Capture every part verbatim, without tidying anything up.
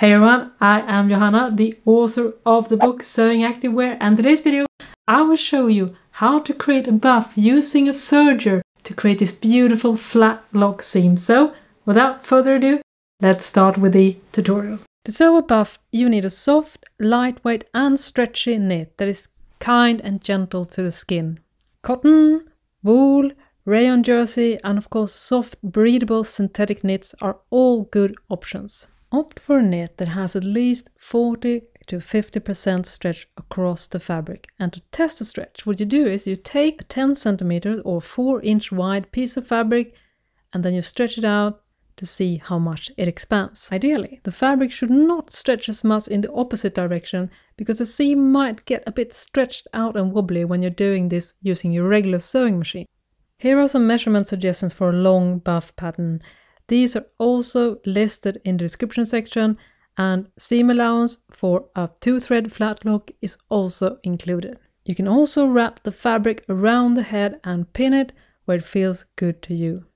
Hey everyone, I am Johanna, the author of the book Sewing Activewear, and in today's video I will show you how to create a buff using a serger to create this beautiful flat lock seam. So, without further ado, let's start with the tutorial. To sew a buff, you need a soft, lightweight and stretchy knit that is kind and gentle to the skin. Cotton, wool, rayon jersey and of course soft, breathable synthetic knits are all good options. Opt for a knit that has at least forty to fifty percent stretch across the fabric. And to test the stretch, what you do is you take a ten centimeter or four inch wide piece of fabric and then you stretch it out to see how much it expands. Ideally, the fabric should not stretch as much in the opposite direction because the seam might get a bit stretched out and wobbly when you're doing this using your regular sewing machine. Here are some measurement suggestions for a long buff pattern. These are also listed in the description section, and seam allowance for a two-thread flat lock is also included. You can also wrap the fabric around the head and pin it where it feels good to you.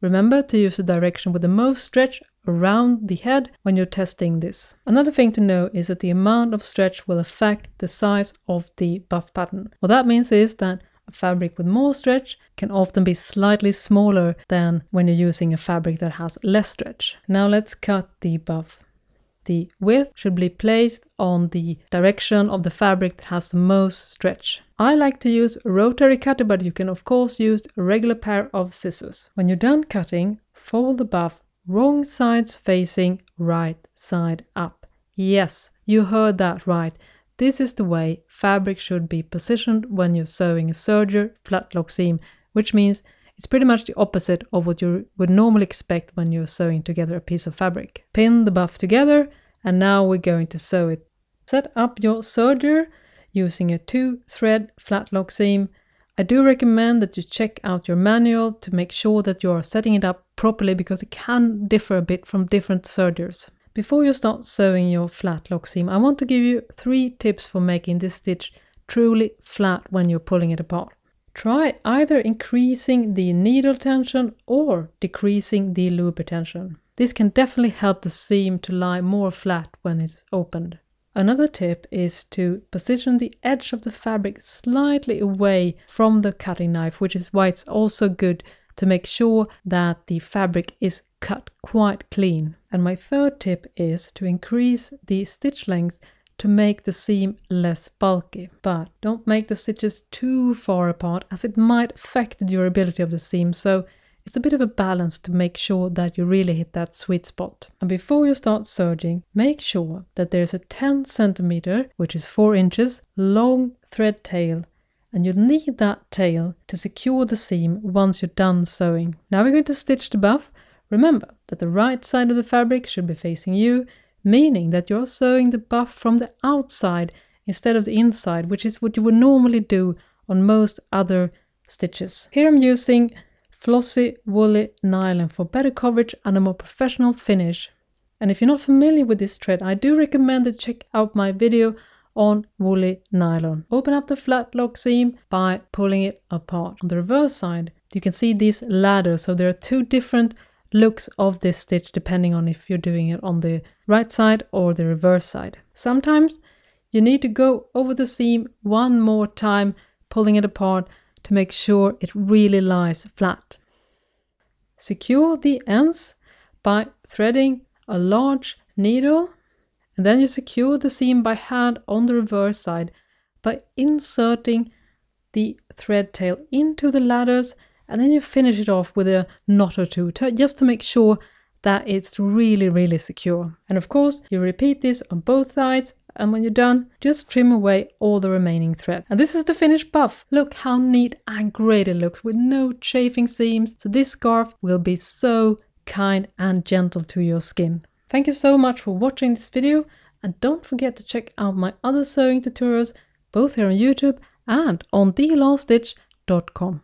Remember to use the direction with the most stretch around the head when you're testing this. Another thing to know is that the amount of stretch will affect the size of the buff pattern. What that means is that a fabric with more stretch can often be slightly smaller than when you're using a fabric that has less stretch. Now let's cut the buff. The width should be placed on the direction of the fabric that has the most stretch. I like to use a rotary cutter, but you can of course use a regular pair of scissors. When you're done cutting, fold the buff wrong sides facing right side up. Yes, you heard that right. This is the way fabric should be positioned when you're sewing a serger flatlock seam, which means it's pretty much the opposite of what you would normally expect when you're sewing together a piece of fabric. Pin the buff together and now we're going to sew it. Set up your serger using a two-thread flatlock seam. I do recommend that you check out your manual to make sure that you are setting it up properly because it can differ a bit from different sergers. Before you start sewing your flatlock seam, I want to give you three tips for making this stitch truly flat when you're pulling it apart. Try either increasing the needle tension or decreasing the looper tension. This can definitely help the seam to lie more flat when it's opened. Another tip is to position the edge of the fabric slightly away from the cutting knife, which is why it's also good to make sure that the fabric is cut quite clean. And my third tip is to increase the stitch length to make the seam less bulky. But don't make the stitches too far apart as it might affect the durability of the seam. So it's a bit of a balance to make sure that you really hit that sweet spot. And before you start serging, make sure that there's a ten centimeter, which is four inches, long thread tail. And you'll need that tail to secure the seam once you're done sewing. Now we're going to stitch the buff. Remember that the right side of the fabric should be facing you, meaning that you're sewing the buff from the outside instead of the inside, which is what you would normally do on most other stitches. Here I'm using flossy woolly nylon for better coverage and a more professional finish. And if you're not familiar with this thread, I do recommend that you check out my video on woolly nylon. Open up the flatlock seam by pulling it apart. On the reverse side, you can see these ladders. So there are two different looks of this stitch depending on if you're doing it on the right side or the reverse side. Sometimes you need to go over the seam one more time, pulling it apart to make sure it really lies flat. Secure the ends by threading a large needle. And then you secure the seam by hand on the reverse side by inserting the thread tail into the ladders, and then you finish it off with a knot or two just to make sure that it's really, really secure. And of course, you repeat this on both sides, and when you're done, just trim away all the remaining thread. And this is the finished buff. Look how neat and great it looks with no chafing seams. So this scarf will be so kind and gentle to your skin. Thank you so much for watching this video, and don't forget to check out my other sewing tutorials both here on YouTube and on the last stitch dot com.